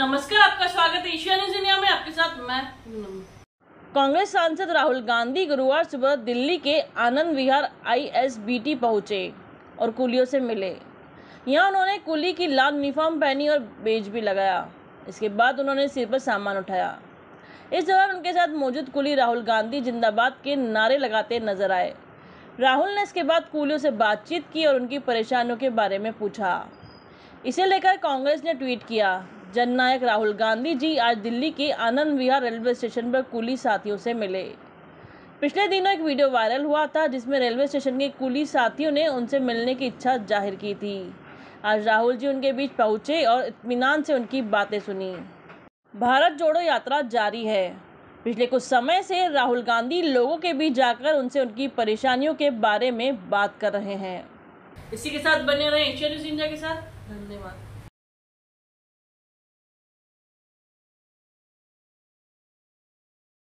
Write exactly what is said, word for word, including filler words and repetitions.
नमस्कार, आपका स्वागत है एशिया न्यूज इंडिया में। आपके साथ मैं कांग्रेस सांसद राहुल गांधी गुरुवार सुबह दिल्ली के Anand Vihar I S B T पहुंचे और कुलियों से मिले। यहां उन्होंने कुली की लाल यूनिफॉर्म पहनी और बैज भी लगाया। इसके बाद उन्होंने सिर पर सामान उठाया। इस दौरान उनके साथ मौजूद कुली राहुल गांधी जिंदाबाद के नारे लगाते नजर आए। राहुल ने इसके बाद कुलियों से बातचीत की और उनकी परेशानियों के बारे में पूछा। इसे लेकर कांग्रेस ने ट्वीट किया, जननायक राहुल गांधी जी आज दिल्ली के आनंद विहार रेलवे स्टेशन पर कुली साथियों से मिले। पिछले दिनों एक वीडियो वायरल हुआ था जिसमें रेलवे स्टेशन के कुली साथियों ने उनसे मिलने की इच्छा जाहिर की थी। आज राहुल जी उनके बीच पहुंचे और इत्मीनान से उनकी बातें सुनी। भारत जोड़ो यात्रा जारी है। पिछले कुछ समय से राहुल गांधी लोगों के बीच जाकर उनसे उनकी परेशानियों के बारे में बात कर रहे हैं। इसी के साथ बने रहे एशिया न्यूज इंडिया के साथ। धन्यवाद।